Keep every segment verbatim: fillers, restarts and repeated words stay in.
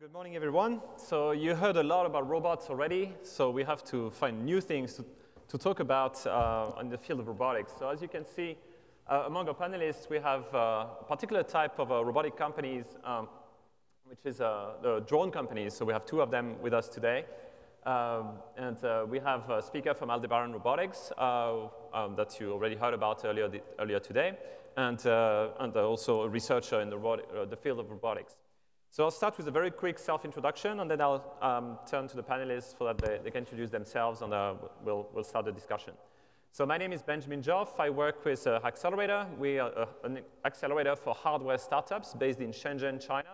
Good morning, everyone. So you heard a lot about robots already, so we have to find new things to, to talk about uh, in the field of robotics. So as you can see, uh, among our panelists, we have uh, a particular type of uh, robotic companies, um, which is uh, the drone companies. So we have two of them with us today. Um, and uh, we have a speaker from Aldebaran Robotics uh, um, that you already heard about earlier, the, earlier today, and, uh, and also a researcher in the, uh, the field of robotics. So I'll start with a very quick self-introduction, and then I'll um, turn to the panelists so that they, they can introduce themselves, and uh, we'll, we'll start the discussion. So my name is Benjamin Joffe. I work with uh, HAXLR eight R. We are uh, an accelerator for hardware startups based in Shenzhen, China.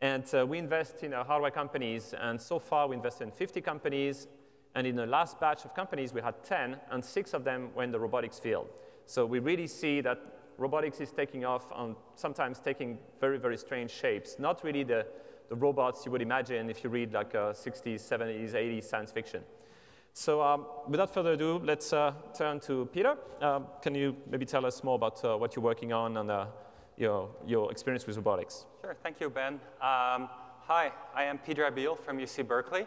And uh, we invest in uh, hardware companies, and so far we invested in fifty companies, and in the last batch of companies we had ten, and six of them were in the robotics field. So we really see that robotics is taking off and sometimes taking very, very strange shapes. Not really the, the robots you would imagine if you read like uh, sixties, seventies, eighties science fiction. So um, without further ado, let's uh, turn to Pieter. Uh, can you maybe tell us more about uh, what you're working on and uh, your, your experience with robotics? Sure, thank you, Ben. Um, hi, I am Pieter Abbeel from U C Berkeley.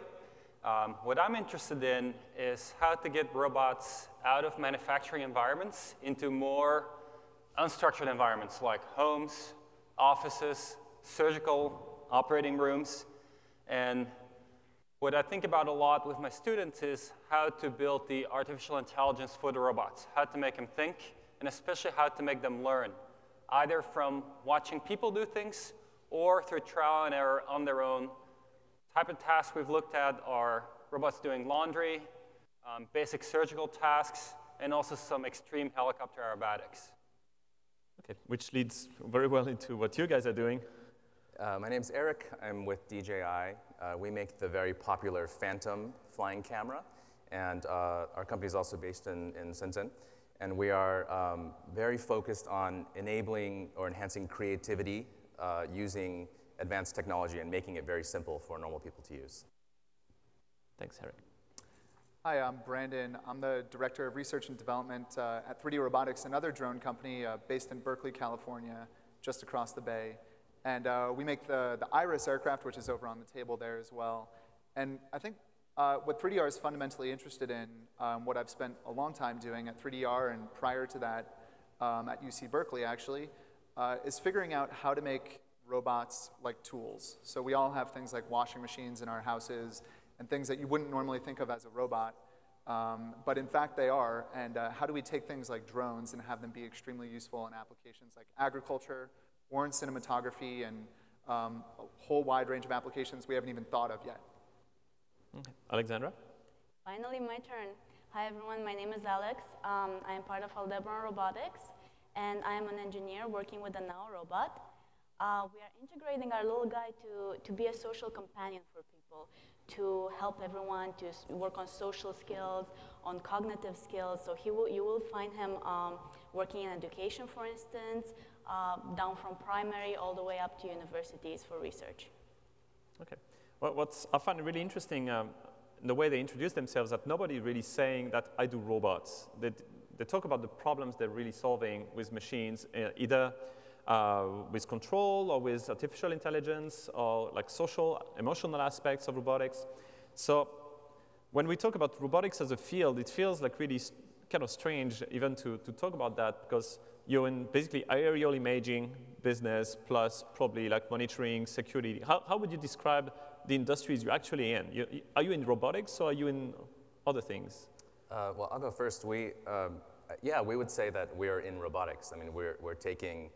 Um, what I'm interested in is how to get robots out of manufacturing environments into more unstructured environments like homes, offices, surgical operating rooms. And what I think about a lot with my students is how to build the artificial intelligence for the robots, how to make them think, and especially how to make them learn, either from watching people do things or through trial and error on their own. Type of tasks we've looked at are robots doing laundry, um, basic surgical tasks, and also some extreme helicopter aerobatics. Okay, which leads very well into what you guys are doing. Uh, my name's Eric. I'm with D J I. Uh, we make the very popular Phantom flying camera, and uh, our company is also based in, in Shenzhen. And we are um, very focused on enabling or enhancing creativity uh, using advanced technology and making it very simple for normal people to use. Thanks, Eric. Hi, I'm Brandon. I'm the Director of Research and Development uh, at three D Robotics, another drone company uh, based in Berkeley, California, just across the bay. And uh, we make the, the Iris aircraft, which is over on the table there as well. And I think uh, what three D R is fundamentally interested in, um, what I've spent a long time doing at three D R and prior to that um, at U C Berkeley actually, uh, is figuring out how to make robots like tools. So we all have things like washing machines in our houses, and things that you wouldn't normally think of as a robot, um, but in fact they are, and uh, how do we take things like drones and have them be extremely useful in applications like agriculture, or in cinematography, and um, a whole wide range of applications we haven't even thought of yet. Okay. Alexandra? Finally, my turn. Hi everyone, my name is Alex. Um, I'm part of Aldebaran Robotics, and I'm an engineer working with the Nao robot. Uh, we are integrating our little guy to, to be a social companion for people, to help everyone to work on social skills, on cognitive skills. So he will, you will find him um, working in education, for instance, uh, down from primary all the way up to universities for research. Okay. Well, what's I find really interesting um, the way they introduce themselves, that nobody really saying that I do robots. They, they talk about the problems they're really solving with machines, uh, either Uh, with control or with artificial intelligence or like social, emotional aspects of robotics. So when we talk about robotics as a field, it feels like really kind of strange even to, to talk about that, because you're in basically aerial imaging business plus probably like monitoring, security. How, how would you describe the industries you're actually in? You, are you in robotics or are you in other things? Uh, well, I'll go first. We, um, yeah, we would say that we're in robotics. I mean, we're, we're taking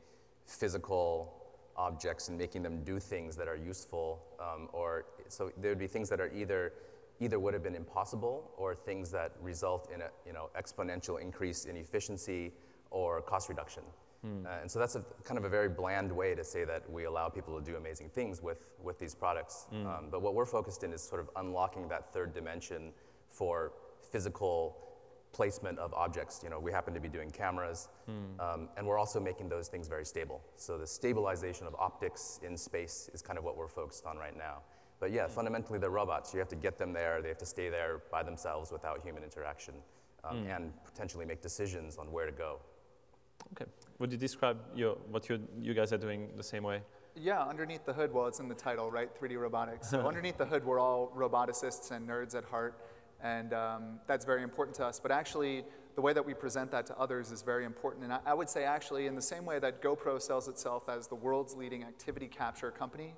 physical objects and making them do things that are useful, um, or so there would be things that are either either would have been impossible, or things that result in a you know exponential increase in efficiency or cost reduction. Hmm. Uh, and so that's a kind of a very bland way to say that we allow people to do amazing things with with these products. Hmm. Um, but what we're focused in is sort of unlocking that third dimension for physical placement of objects. You know, we happen to be doing cameras, mm. um, and we're also making those things very stable. So the stabilization of optics in space is kind of what we're focused on right now. But yeah, mm. fundamentally they're robots. You have to get them there, they have to stay there by themselves without human interaction, um, mm. and potentially make decisions on where to go. Okay, would you describe your, what you, you guys are doing the same way? Yeah, underneath the hood, well, it's in the title, right? three D Robotics. So underneath the hood, we're all roboticists and nerds at heart, and um, that's very important to us. But actually, the way that we present that to others is very important. And I, I would say, actually, in the same way that GoPro sells itself as the world's leading activity capture company,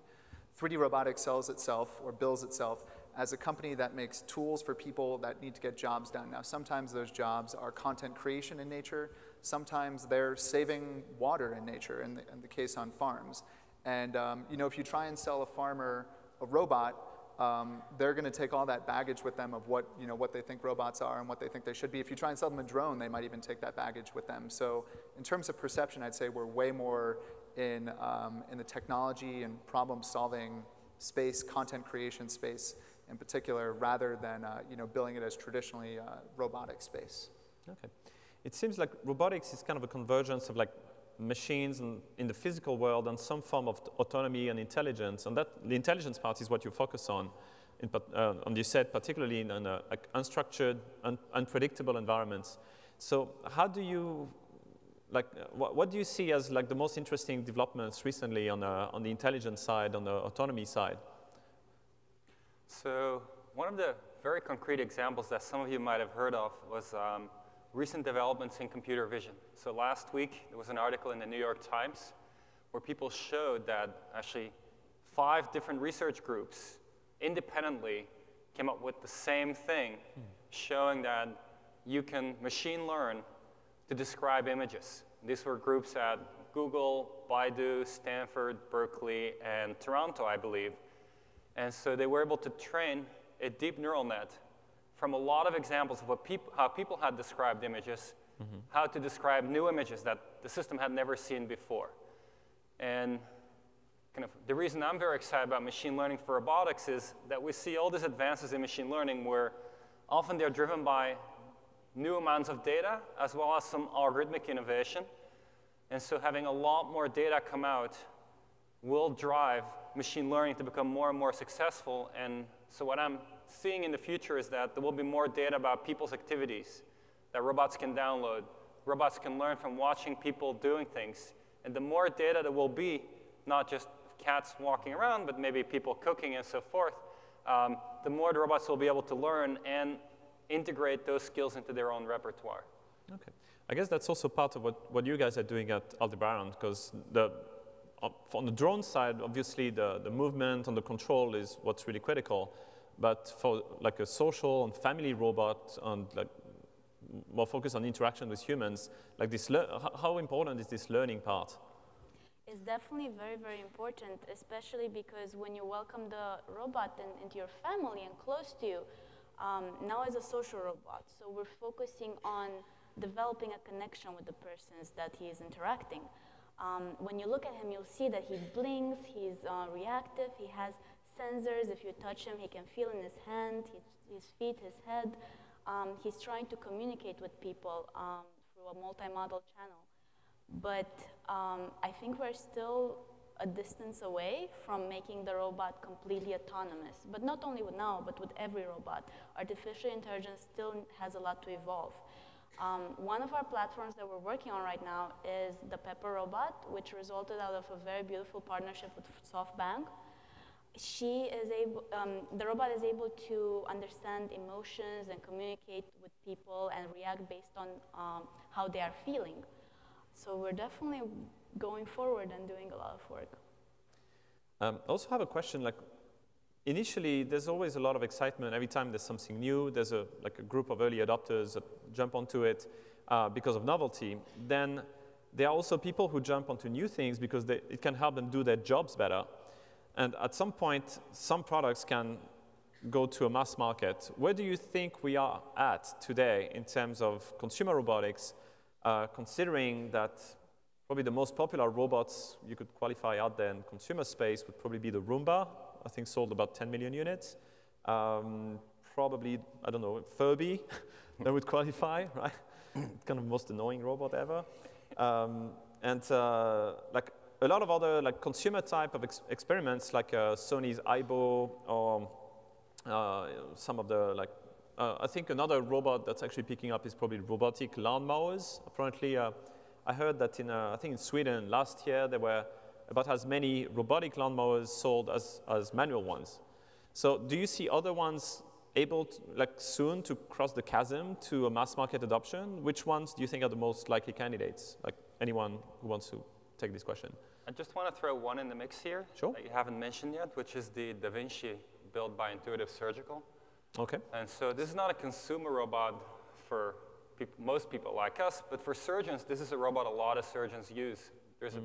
three D Robotics sells itself, or bills itself, as a company that makes tools for people that need to get jobs done. Now, sometimes those jobs are content creation in nature. Sometimes they're saving water in nature, in the, in the case on farms. And um, you know, if you try and sell a farmer a robot, um, they're going to take all that baggage with them of what you know what they think robots are and what they think they should be. If you try and sell them a drone, they might even take that baggage with them. So, in terms of perception, I'd say we're way more in um, in the technology and problem-solving space, content creation space in particular, rather than uh, you know billing it as traditionally uh, robotic space. Okay, it seems like robotics is kind of a convergence of like machines and in the physical world and some form of autonomy and intelligence, and that the intelligence part is what you focus on, in, uh, and you said particularly in, in a, like unstructured, un unpredictable environments. So, how do you like? What, what do you see as like the most interesting developments recently on the, on the intelligence side, on the autonomy side? So, one of the very concrete examples that some of you might have heard of was. Um, Recent developments in computer vision. So last week, there was an article in the New York Times where people showed that actually five different research groups independently came up with the same thing, mm. showing that you can machine learn to describe images. These were groups at Google, Baidu, Stanford, Berkeley, and Toronto, I believe. And so they were able to train a deep neural net from a lot of examples of what peop- how people had described images, mm-hmm. how to describe new images that the system had never seen before. And kind of the reason I'm very excited about machine learning for robotics is that we see all these advances in machine learning where often they're driven by new amounts of data as well as some algorithmic innovation. And so having a lot more data come out will drive machine learning to become more and more successful. And so what I'm seeing in the future is that there will be more data about people's activities that robots can download. Robots can learn from watching people doing things. And the more data there will be, not just cats walking around, but maybe people cooking and so forth, um, the more the robots will be able to learn and integrate those skills into their own repertoire. Okay. I guess that's also part of what, what you guys are doing at Aldebaran, because the on the drone side, obviously, the, the movement and the control is what's really critical. But for like a social and family robot and like more focus on interaction with humans, like this, how important is this learning part? It's definitely very, very important, especially because when you welcome the robot in, into your family and close to you, um, now is a social robot. So we're focusing on developing a connection with the persons that he is interacting. Um, when you look at him, you'll see that he blinks, he's uh, reactive, he has sensors. If you touch him, he can feel in his hand, his, his feet, his head. Um, he's trying to communicate with people um, through a multimodal channel. But um, I think we're still a distance away from making the robot completely autonomous. But not only with Nao, but with every robot. Artificial intelligence still has a lot to evolve. Um, one of our platforms that we're working on right now is the Pepper robot, which resulted out of a very beautiful partnership with SoftBank. She is able, um, the robot is able to understand emotions and communicate with people and react based on um, how they are feeling. So we're definitely going forward and doing a lot of work. Um, I also have a question. Like, initially, there's always a lot of excitement. Every time there's something new, there's a, like a group of early adopters that jump onto it uh, because of novelty. Then there are also people who jump onto new things because they, it can help them do their jobs better. And at some point, some products can go to a mass market. Where do you think we are at today in terms of consumer robotics, uh, considering that probably the most popular robots you could qualify out there in consumer space would probably be the Roomba, I think sold about ten million units. Um, probably, I don't know, Furby, that would qualify, right? Kind of most annoying robot ever. Um, and uh, like, a lot of other like consumer type of ex experiments, like uh, Sony's AIBO, or uh, some of the like. Uh, I think another robot that's actually picking up is probably robotic lawnmowers. Apparently, uh, I heard that in uh, I think in Sweden last year there were about as many robotic lawnmowers sold as, as manual ones. So do you see other ones able to, like soon to cross the chasm to a mass market adoption? Which ones do you think are the most likely candidates? Like anyone who wants to take this question. I just want to throw one in the mix here sure. that you haven't mentioned yet, which is the Da Vinci built by Intuitive Surgical. Okay. And so this is not a consumer robot for people, most people like us, but for surgeons, this is a robot a lot of surgeons use. There's mm.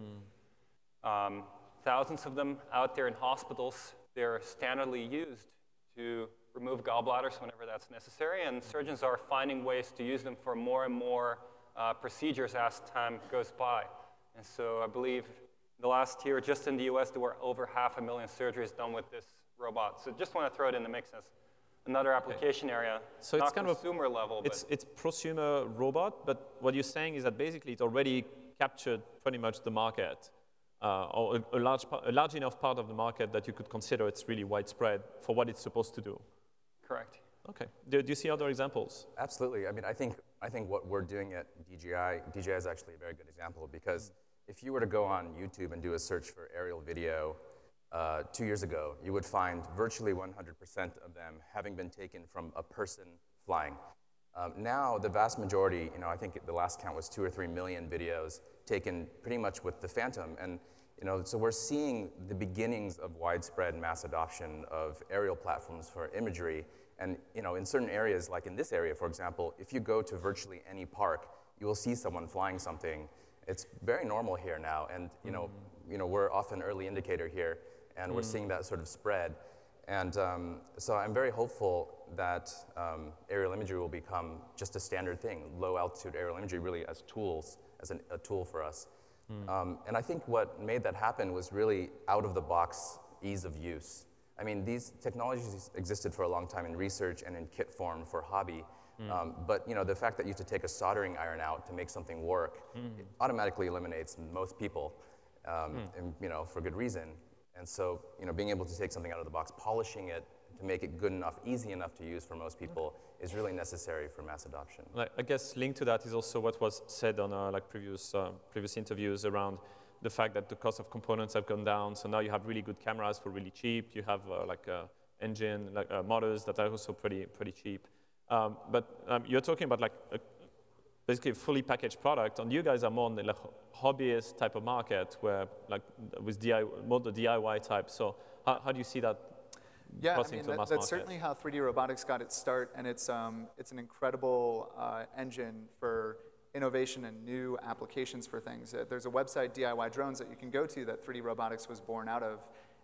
a, um, thousands of them out there in hospitals. They're standardly used to remove gallbladders whenever that's necessary, and surgeons are finding ways to use them for more and more uh, procedures as time goes by. And so I believe the last year, just in the U S, there were over half a million surgeries done with this robot. So just want to throw it in the mix as another application okay. area, so not it's kind consumer of a, level. It's, it's prosumer robot, but what you're saying is that basically it already captured pretty much the market, uh, or a, a, large, a large enough part of the market that you could consider it's really widespread for what it's supposed to do. Correct. Okay. Do, do you see other examples? Absolutely. I mean, I think, I think what we're doing at D J I, D J I is actually a very good example, because if you were to go on YouTube and do a search for aerial video uh, two years ago, you would find virtually one hundred percent of them having been taken from a person flying. Um, now, the vast majority, you know, I think the last count was two or three million videos taken pretty much with the Phantom. And, you know, so we're seeing the beginnings of widespread mass adoption of aerial platforms for imagery. And, you know, in certain areas, like in this area, for example, if you go to virtually any park, you will see someone flying something. It's very normal here now, and, you know, mm. you know we're often early indicator here, and mm. we're seeing that sort of spread. And um, so I'm very hopeful that um, aerial imagery will become just a standard thing, low-altitude aerial imagery really as tools, as an, a tool for us. Mm. Um, and I think what made that happen was really out-of-the-box ease of use. I mean, these technologies existed for a long time in research and in kit form for hobby, mm. um, but you know, the fact that you have to take a soldering iron out to make something work mm. it automatically eliminates most people, um, mm. and, you know, for good reason. And so, you know, being able to take something out of the box, polishing it to make it good enough, easy enough to use for most people okay. is really necessary for mass adoption. Like, I guess linked to that is also what was said on uh, like previous uh, previous interviews around the fact that the cost of components have gone down, so now you have really good cameras for really cheap. You have uh, like uh, engine, like uh, motors that are also pretty pretty cheap. Um, but um, you're talking about like a, basically a fully packaged product, and you guys are more on the like, hobbyist type of market, where like with D I Y, more the D I Y type. So how, how do you see that? Yeah, I mean, that, that's market? Certainly how three D robotics got its start, and it's um, it's an incredible uh, engine for innovation and new applications for things. Uh, there's a website, D I Y Drones, that you can go to that three D Robotics was born out of.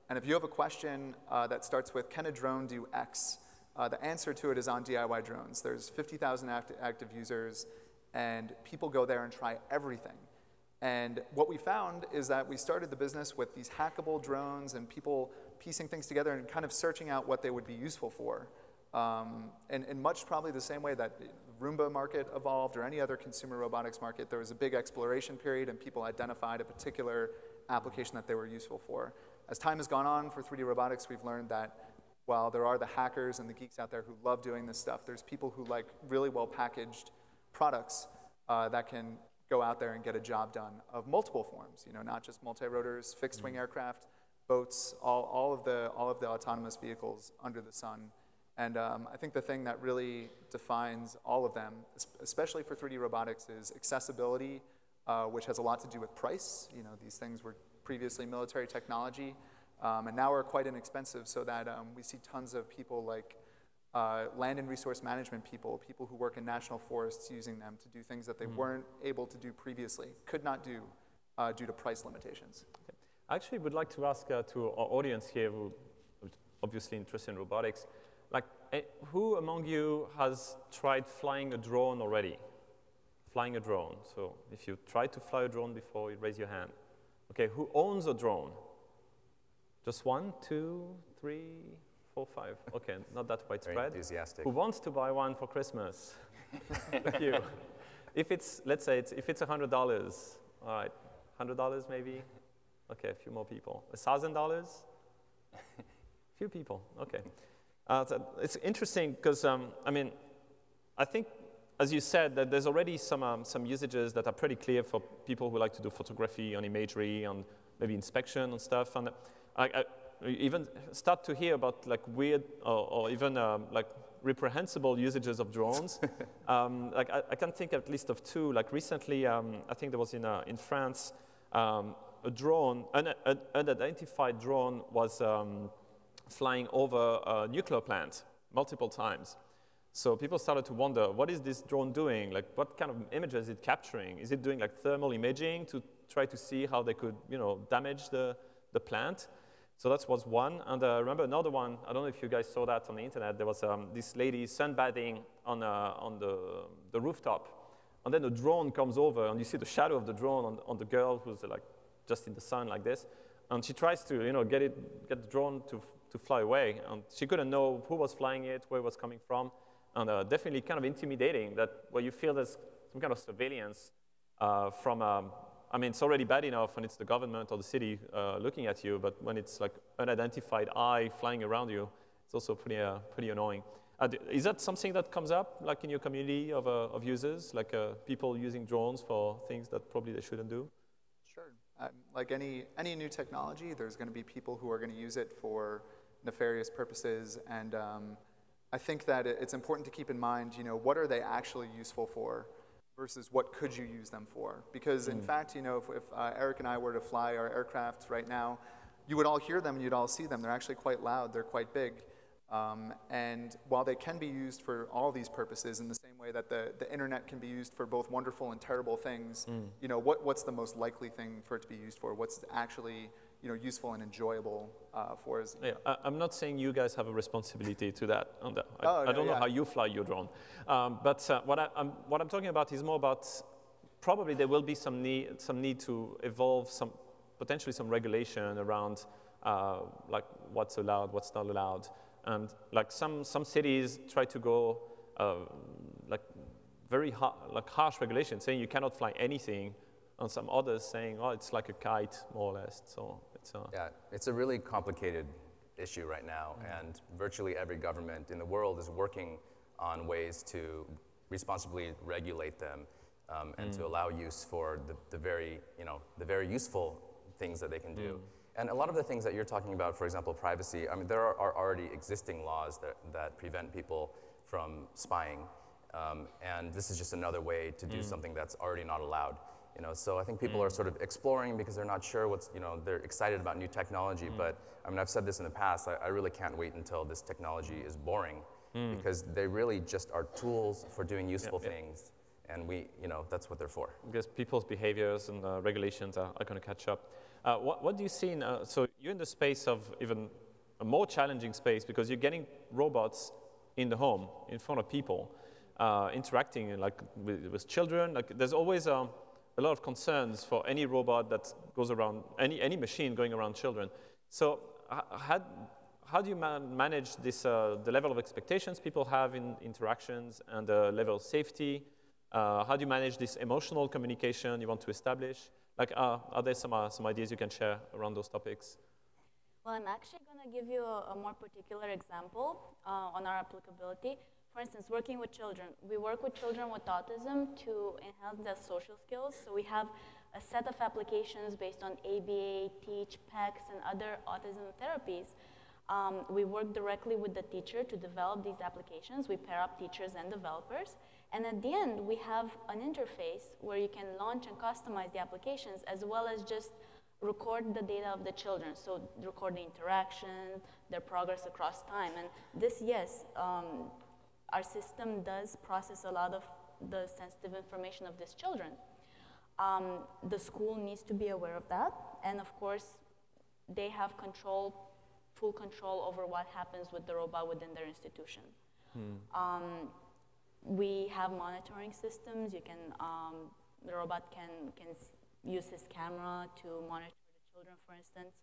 And if you have a question uh, that starts with, can a drone do X? Uh, the answer to it is on D I Y Drones. There's fifty thousand act active users, and people go there and try everything. And what we found is that we started the business with these hackable drones and people piecing things together and kind of searching out what they would be useful for. Um, and, and much probably the same way that Roomba market evolved or any other consumer robotics market, there was a big exploration period and people identified a particular application that they were useful for. As time has gone on for three D robotics, we've learned that while there are the hackers and the geeks out there who love doing this stuff, there's people who like really well-packaged products uh, that can go out there and get a job done of multiple forms, you know, not just multi-rotors, fixed-wing mm-hmm. aircraft, boats, all, all, of the, all of the autonomous vehicles under the sun. And um, I think the thing that really defines all of them, especially for three D robotics, is accessibility, uh, which has a lot to do with price. You know, these things were previously military technology, um, and now are quite inexpensive, so that um, we see tons of people like uh, land and resource management people, people who work in national forests using them to do things that they mm. weren't able to do previously, could not do uh, due to price limitations. Okay. I actually would like to ask uh, to our audience here, who are obviously interested in robotics, like, who among you has tried flying a drone already? Flying a drone. So if you tried to fly a drone before, you raise your hand. OK, who owns a drone? Just one, two, three, four, five. OK, not that widespread. Very enthusiastic. Who wants to buy one for Christmas? Thank you. If it's, let's say, it's, if it's one hundred dollars, all right, one hundred dollars maybe? OK, a few more people. one thousand dollars? Few people, OK. Uh, it's interesting because, um, I mean, I think, as you said, that there's already some, um, some usages that are pretty clear for people who like to do photography on imagery, on maybe inspection and stuff. And I, I even start to hear about like weird or, or even um, like reprehensible usages of drones. um, like I, I can think at least of two. Like recently, um, I think there was in uh, in France, um, a drone, an, an unidentified drone, was um, flying over a nuclear plant multiple times. So people started to wonder, what is this drone doing? Like, what kind of images is it capturing? Is it doing like thermal imaging to try to see how they could, you know, damage the, the plant? So that was one. And I uh, remember another one, I don't know if you guys saw that on the internet, there was um, this lady sunbathing on, uh, on the, the rooftop. And then a drone comes over and you see the shadow of the drone on, on the girl who's like just in the sun like this. And she tries to, you know, get, it, get the drone to, to fly away. And she couldn't know who was flying it, where it was coming from. And uh, definitely kind of intimidating that where you feel there's some kind of surveillance uh, from, um, I mean, it's already bad enough when it's the government or the city uh, looking at you, but when it's like an unidentified eye flying around you, it's also pretty, uh, pretty annoying. Uh, is that something that comes up like in your community of, uh, of users, like uh, people using drones for things that probably they shouldn't do? Sure, um, like any, any new technology, there's gonna be people who are gonna use it for nefarious purposes, and um, I think that it's important to keep in mind, you know, what are they actually useful for versus what could you use them for? Because, mm. in fact, you know, if, if uh, Eric and I were to fly our aircraft right now, you would all hear them, you'd all see them. They're actually quite loud, they're quite big. Um, and while they can be used for all these purposes in the same way that the, the internet can be used for both wonderful and terrible things, mm. you know, what, what's the most likely thing for it to be used for? What's actually, you know, useful and enjoyable uh, for us. Yeah, I, I'm not saying you guys have a responsibility to that. And, uh, I, oh, no, I don't know yeah. how you fly your drone. Um, but uh, what, I, I'm, what I'm talking about is more about probably there will be some need, some need to evolve some, potentially some regulation around uh, like what's allowed, what's not allowed. And like some, some cities try to go uh, like very har like harsh regulation, saying you cannot fly anything, and some others saying, oh, it's like a kite, more or less. So it's a yeah, it's a really complicated issue right now, mm-hmm. and virtually every government in the world is working on ways to responsibly regulate them um, and mm. to allow use for the, the very, you know, the very useful things that they can do. Mm. And a lot of the things that you're talking about, for example, privacy. I mean, there are, are already existing laws that that prevent people from spying, um, and this is just another way to do mm. something that's already not allowed. You know, so I think people mm. are sort of exploring because they're not sure what's, you know, they're excited about new technology, mm. but I mean, I've said this in the past, I, I really can't wait until this technology is boring mm. because they really just are tools for doing useful yeah, yeah. things, and we, you know, that's what they're for. Because people's behaviors and uh, regulations are, are going to catch up. Uh, what, what do you see in, uh, so you're in the space of even a more challenging space because you're getting robots in the home, in front of people, uh, interacting like with, with children, like there's always a, a lot of concerns for any robot that goes around, any, any machine going around children. So how, how do you man manage this, uh, the level of expectations people have in interactions and the level of safety? Uh, how do you manage this emotional communication you want to establish? Like, uh, are there some, uh, some ideas you can share around those topics? Well, I'm actually gonna give you a, a more particular example uh, on our applicability. For instance, working with children. We work with children with autism to enhance their social skills. So we have a set of applications based on A B A, TEACH, PECS, and other autism therapies. Um, we work directly with the teacher to develop these applications. We pair up teachers and developers. And at the end, we have an interface where you can launch and customize the applications as well as just record the data of the children, so record the interaction, their progress across time. And this, yes, um, our system does process a lot of the sensitive information of these children. Um, the school needs to be aware of that, and of course, they have control, full control over what happens with the robot within their institution. Hmm. Um, we have monitoring systems. You can, um, the robot can, can use his camera to monitor the children, for instance,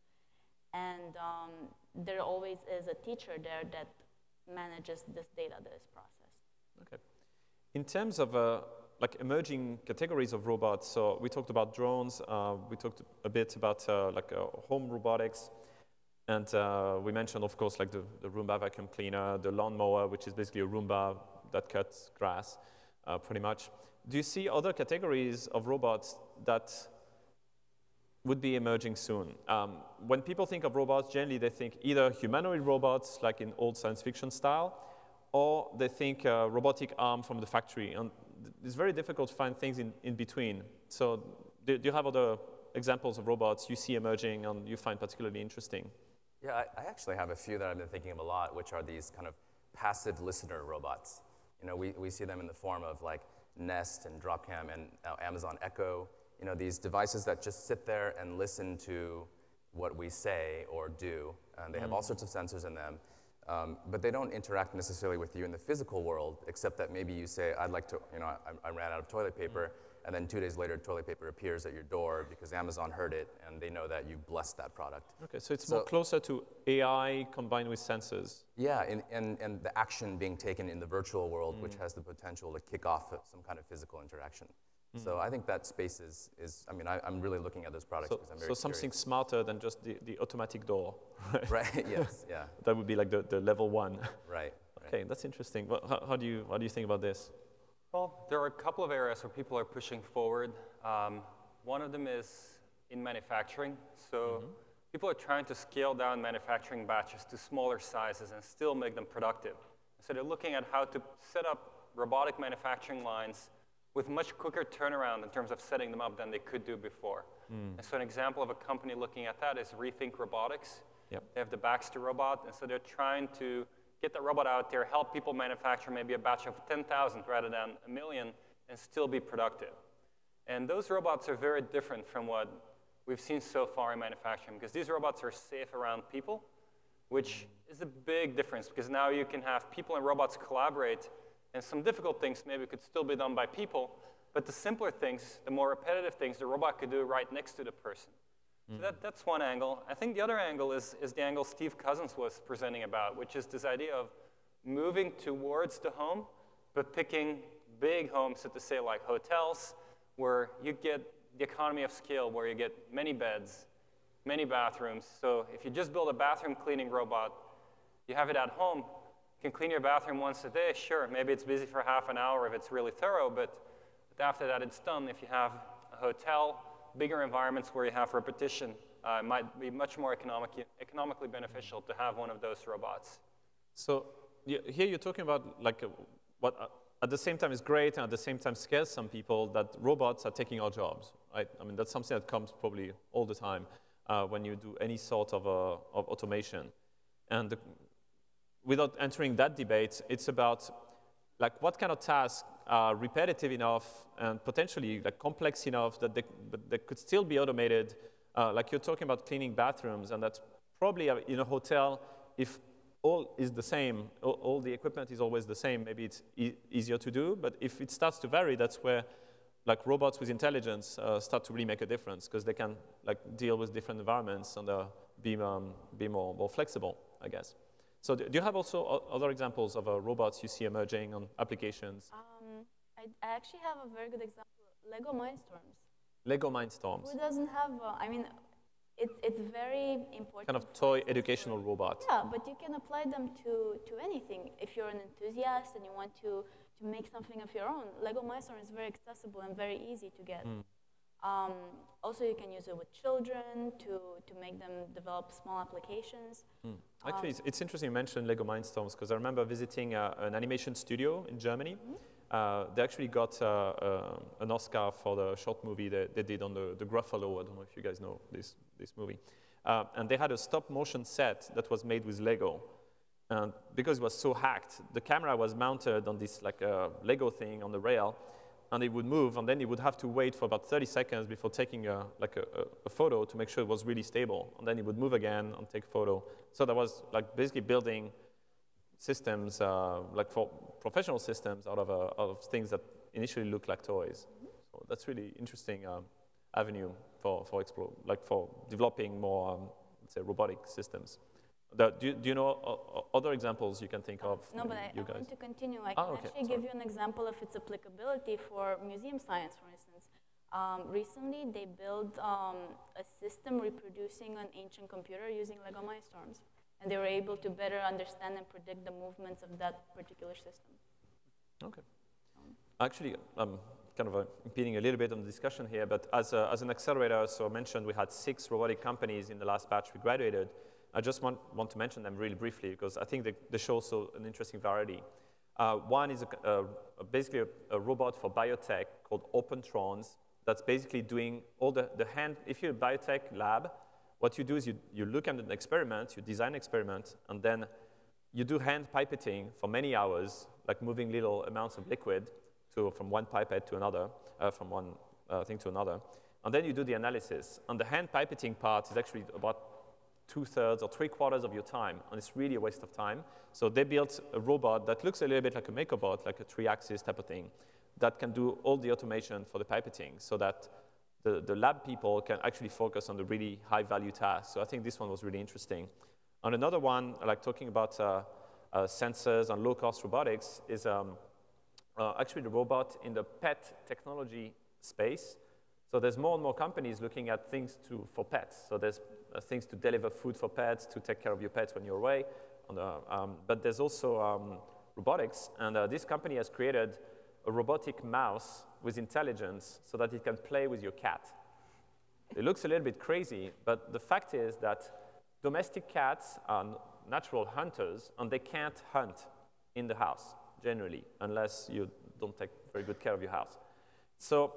and um, there always is a teacher there that manages this data that is processed. Okay. In terms of uh, like emerging categories of robots, so we talked about drones, uh, we talked a bit about uh, like uh, home robotics, and uh, we mentioned, of course, like the, the Roomba vacuum cleaner, the lawnmower, which is basically a Roomba that cuts grass, uh, pretty much. Do you see other categories of robots that would be emerging soon. Um, when people think of robots, generally they think either humanoid robots, like in old science fiction style, or they think uh, robotic arm from the factory. And it's very difficult to find things in, in between. So do, do you have other examples of robots you see emerging and you find particularly interesting? Yeah, I, I actually have a few that I've been thinking of a lot, which are these kind of passive listener robots. You know, we, we see them in the form of like Nest and Dropcam and uh, Amazon Echo. You know, these devices that just sit there and listen to what we say or do. And they have mm. all sorts of sensors in them. Um, but they don't interact necessarily with you in the physical world, except that maybe you say, I'd like to, you know, I, I ran out of toilet paper, mm. and then two days later, toilet paper appears at your door because Amazon heard it, and they know that you blessed that product. Okay, so it's so, more closer to A I combined with sensors. Yeah, and, and, and the action being taken in the virtual world, mm. which has the potential to kick off some kind of physical interaction. Mm. So I think that space is, is I mean, I, I'm really looking at those products because so, I'm very So something curious. Smarter than just the, the automatic door, right? Right, yes, yeah. That would be like the, the level one. Right. Okay, right. That's interesting. Well, how, how, do you, how do you think about this? Well, there are a couple of areas where people are pushing forward. Um, one of them is in manufacturing. So mm-hmm. people are trying to scale down manufacturing batches to smaller sizes and still make them productive. So they're looking at how to set up robotic manufacturing lines with much quicker turnaround in terms of setting them up than they could do before. Mm. And so an example of a company looking at that is Rethink Robotics. Yep. They have the Baxter robot, and so they're trying to get that robot out there, help people manufacture maybe a batch of ten thousand rather than a million, and still be productive. And those robots are very different from what we've seen so far in manufacturing, because these robots are safe around people, which mm. is a big difference, because now you can have people and robots collaborate. And some difficult things maybe could still be done by people, but the simpler things, the more repetitive things, the robot could do right next to the person. Mm. So that, that's one angle. I think the other angle is, is the angle Steve Cousins was presenting about, which is this idea of moving towards the home, but picking big homes, so to say, like hotels, where you get the economy of scale, where you get many beds, many bathrooms. So if you just build a bathroom cleaning robot, you have it at home, you can clean your bathroom once a day, sure. Maybe it's busy for half an hour if it's really thorough, but after that it's done. If you have a hotel, bigger environments where you have repetition, uh, it might be much more economic, economically beneficial to have one of those robots. So you, here you're talking about like a, what uh, at the same time is great and at the same time scares some people that robots are taking our jobs, right? I mean, that's something that comes probably all the time uh, when you do any sort of, uh, of automation. And the, without entering that debate, it's about like what kind of tasks are repetitive enough and potentially like complex enough that they, but they could still be automated. Uh, like you're talking about cleaning bathrooms, and that's probably in a hotel, if all is the same, all, all the equipment is always the same, maybe it's e easier to do, but if it starts to vary, that's where like robots with intelligence uh, start to really make a difference, because they can like deal with different environments and uh, be, um, be more, more flexible, I guess. So do you have also other examples of uh, robots you see emerging on applications? Um, I, I actually have a very good example, Lego Mindstorms. Lego Mindstorms. Who doesn't have, uh, I mean, it's, it's very important. Kind of toy educational robot. Yeah, but you can apply them to, to anything. If you're an enthusiast and you want to, to make something of your own, Lego Mindstorms is very accessible and very easy to get. Mm. Um, also, you can use it with children to, to make them develop small applications. Mm. Actually, um, it's, it's interesting you mentioned Lego Mindstorms, because I remember visiting uh, an animation studio in Germany. Mm-hmm. uh, they actually got uh, uh, an Oscar for the short movie that they did on the, the Gruffalo. I don't know if you guys know this, this movie. Uh, and they had a stop-motion set that was made with Lego. And because it was so hacked, the camera was mounted on this like uh, Lego thing on the rail, and it would move, and then it would have to wait for about thirty seconds before taking a, like a, a photo to make sure it was really stable. And then it would move again and take a photo. So that was like basically building systems, uh, like for professional systems out of, uh, out of things that initially look like toys. So that's really interesting um, avenue for, for, explore, like for developing more, um, let's say, robotic systems. The, do, you, do you know uh, other examples you can think of? No, but I, you guys? I want to continue. I can ah, okay. actually Sorry. give you an example of its applicability for museum science, for instance. Um, recently, they built um, a system reproducing an ancient computer using Lego Mindstorms, and they were able to better understand and predict the movements of that particular system. Okay. Um, actually, um, kind of uh, impeding a little bit on the discussion here, but as, a, as an accelerator, so I mentioned we had six robotic companies in the last batch we graduated. I just want, want to mention them really briefly because I think they, they show so an interesting variety. Uh, one is a, uh, basically a, a robot for biotech called OpenTrons that's basically doing all the, the hand, if you're a biotech lab, what you do is you, you look at an experiment, you design an experiment, and then you do hand pipetting for many hours, like moving little amounts of liquid to, from one pipette to another, uh, from one uh, thing to another. And then you do the analysis. And the hand pipetting part is actually about two-thirds or three-quarters of your time, and it's really a waste of time. So they built a robot that looks a little bit like a MakerBot, like a three-axis type of thing, that can do all the automation for the pipetting so that the, the lab people can actually focus on the really high-value tasks. So I think this one was really interesting. And another one, like talking about uh, uh, sensors and low-cost robotics, is um, uh, actually the robot in the pet technology space. So there's more and more companies looking at things to, for pets. So there's uh, things to deliver food for pets, to take care of your pets when you're away. And, uh, um, but there's also um, robotics. And uh, this company has created a robotic mouse with intelligence so that it can play with your cat. It looks a little bit crazy, but the fact is that domestic cats are natural hunters, and they can't hunt in the house, generally, unless you don't take very good care of your house. So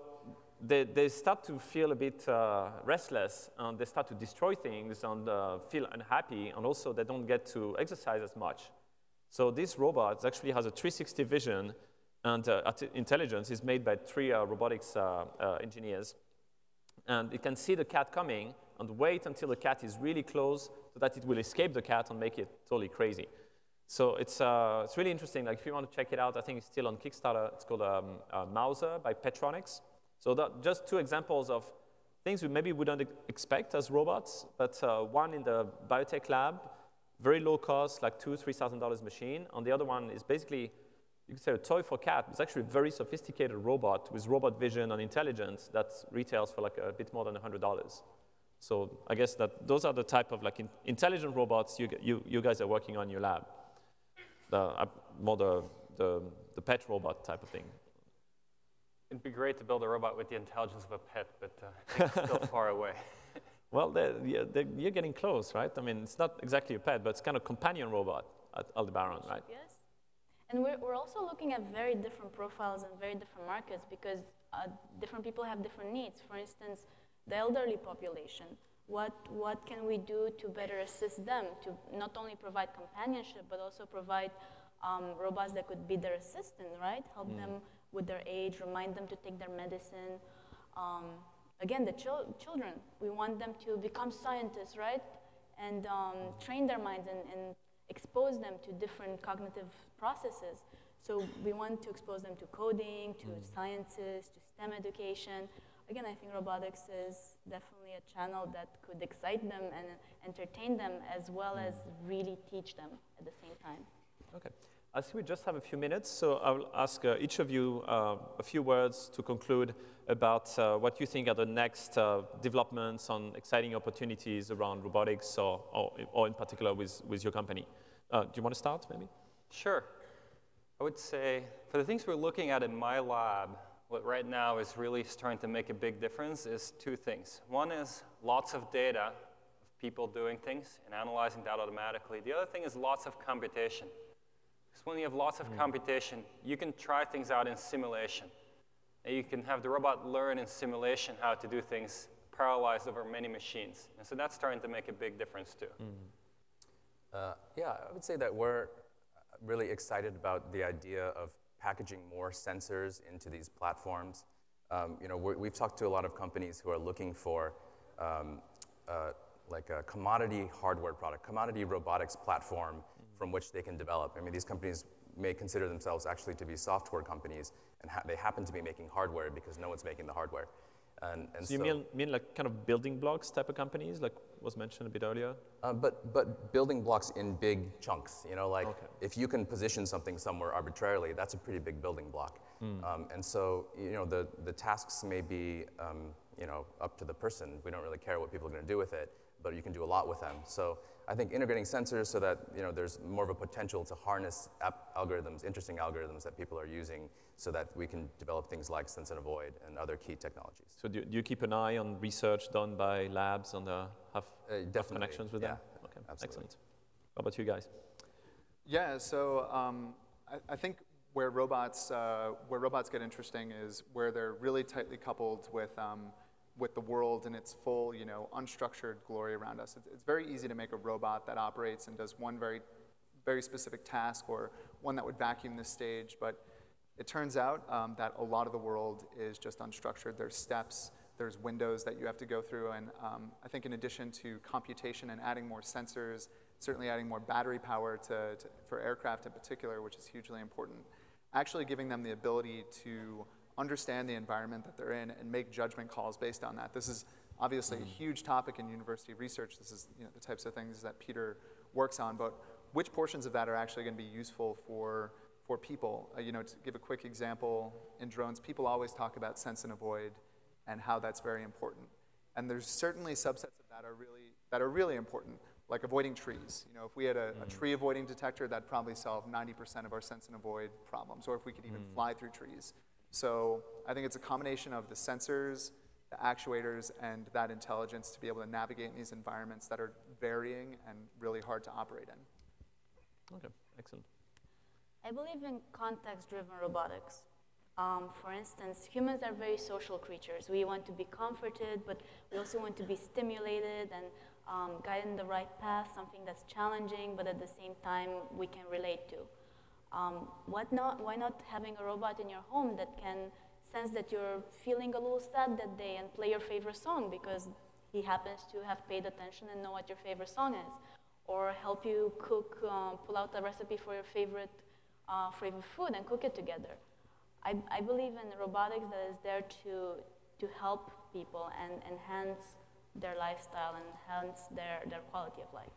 They, they start to feel a bit uh, restless, and they start to destroy things and uh, feel unhappy, and also they don't get to exercise as much. So this robot actually has a three sixty vision, and uh, intelligence is made by three uh, robotics uh, uh, engineers. And it can see the cat coming and wait until the cat is really close so that it will escape the cat and make it totally crazy. So it's, uh, it's really interesting. Like, if you want to check it out, I think it's still on Kickstarter. It's called um, uh, Mouser by Petronix. So that, just two examples of things we maybe wouldn't expect as robots, but uh, one in the biotech lab, very low cost, like two, three thousand dollars machine, and the other one is basically, you could say, a toy for cat. It's actually a very sophisticated robot with robot vision and intelligence that retails for like a bit more than a hundred dollars. So I guess that those are the type of like in, intelligent robots you you you guys are working on in your lab, the, uh, more the, the the pet robot type of thing. It'd be great to build a robot with the intelligence of a pet, but uh, it's still far away. Well, they're, they're, you're getting close, right? I mean, it's not exactly a pet, but it's kind of a companion robot at Aldebaran, right? Yes. And we're, we're also looking at very different profiles and very different markets because uh, different people have different needs. For instance, the elderly population. What, what can we do to better assist them to not only provide companionship, but also provide um, robots that could be their assistant, right? Help mm. them with their age, remind them to take their medicine. Um, again, the chil children, we want them to become scientists, right? And um, train their minds and, and expose them to different cognitive processes. So we want to expose them to coding, to mm. sciences, to STEM education. Again, I think robotics is definitely a channel that could excite them and entertain them as well mm. as really teach them at the same time. Okay. I see we just have a few minutes, so I'll ask uh, each of you uh, a few words to conclude about uh, what you think are the next uh, developments on exciting opportunities around robotics or, or, or in particular with, with your company. Uh, do you want to start, maybe? Sure. I would say for the things we're looking at in my lab, what right now is really starting to make a big difference is two things. One is lots of data of people doing things and analyzing that automatically. The other thing is lots of computation. Because when you have lots of computation, you can try things out in simulation. And you can have the robot learn in simulation how to do things parallelized over many machines. And so that's starting to make a big difference too. Mm. Uh, yeah, I would say that we're really excited about the idea of packaging more sensors into these platforms. Um, you know, we're, we've talked to a lot of companies who are looking for um, uh, like a commodity hardware product, commodity robotics platform from which they can develop. I mean, these companies may consider themselves actually to be software companies, and ha they happen to be making hardware because no one's making the hardware. And, and so you so, mean, mean like kind of building blocks type of companies, like was mentioned a bit earlier? Uh, but, but building blocks in big chunks, you know, like okay. if you can position something somewhere arbitrarily, that's a pretty big building block. Mm. Um, and so, you know, the, the tasks may be, um, you know, up to the person. We don't really care what people are gonna do with it, but you can do a lot with them. So I think integrating sensors so that you know there's more of a potential to harness app algorithms, interesting algorithms that people are using, so that we can develop things like sense and avoid and other key technologies. So do, do you keep an eye on research done by labs and uh, have, uh, have connections with yeah, them? Okay, absolutely. Excellent. How about you guys? Yeah, so um, I, I think where robots uh, where robots get interesting is where they're really tightly coupled with um, with the world in its full, you know, unstructured glory around us. It's, it's very easy to make a robot that operates and does one very, very specific task, or one that would vacuum this stage. But it turns out um, that a lot of the world is just unstructured. There's steps, there's windows that you have to go through, and um, I think in addition to computation and adding more sensors, certainly adding more battery power to, to, for aircraft in particular, which is hugely important, actually giving them the ability to understand the environment that they're in and make judgment calls based on that. This is obviously a huge topic in university research. This is, you know, the types of things that Pieter works on, but which portions of that are actually going to be useful for, for people? Uh, you know, to give a quick example, in drones, people always talk about sense and avoid and how that's very important. And there's certainly subsets of that are really, that are really important, like avoiding trees. You know, if we had a, mm. a tree avoiding detector, that'd probably solve ninety percent of our sense and avoid problems, or if we could even mm. fly through trees. So I think it's a combination of the sensors, the actuators, and that intelligence to be able to navigate in these environments that are varying and really hard to operate in. Okay, excellent. I believe in context-driven robotics. Um, for instance, humans are very social creatures. We want to be comforted, but we also want to be stimulated and um, guided in the right path, something that's challenging, but at the same time, we can relate to. Um, what not, why not having a robot in your home that can sense that you're feeling a little sad that day and play your favorite song because he happens to have paid attention and know what your favorite song is? Or help you cook, um, pull out a recipe for your favorite, uh, favorite food and cook it together. I, I believe in robotics that is there to, to help people and enhance their lifestyle and enhance their, their quality of life.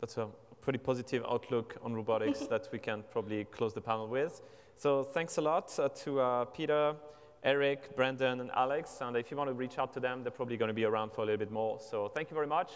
That's a pretty positive outlook on robotics that we can probably close the panel with. So thanks a lot uh, to uh, Pieter, Eric, Brandon, and Alex. And if you want to reach out to them, they're probably going to be around for a little bit more. So thank you very much.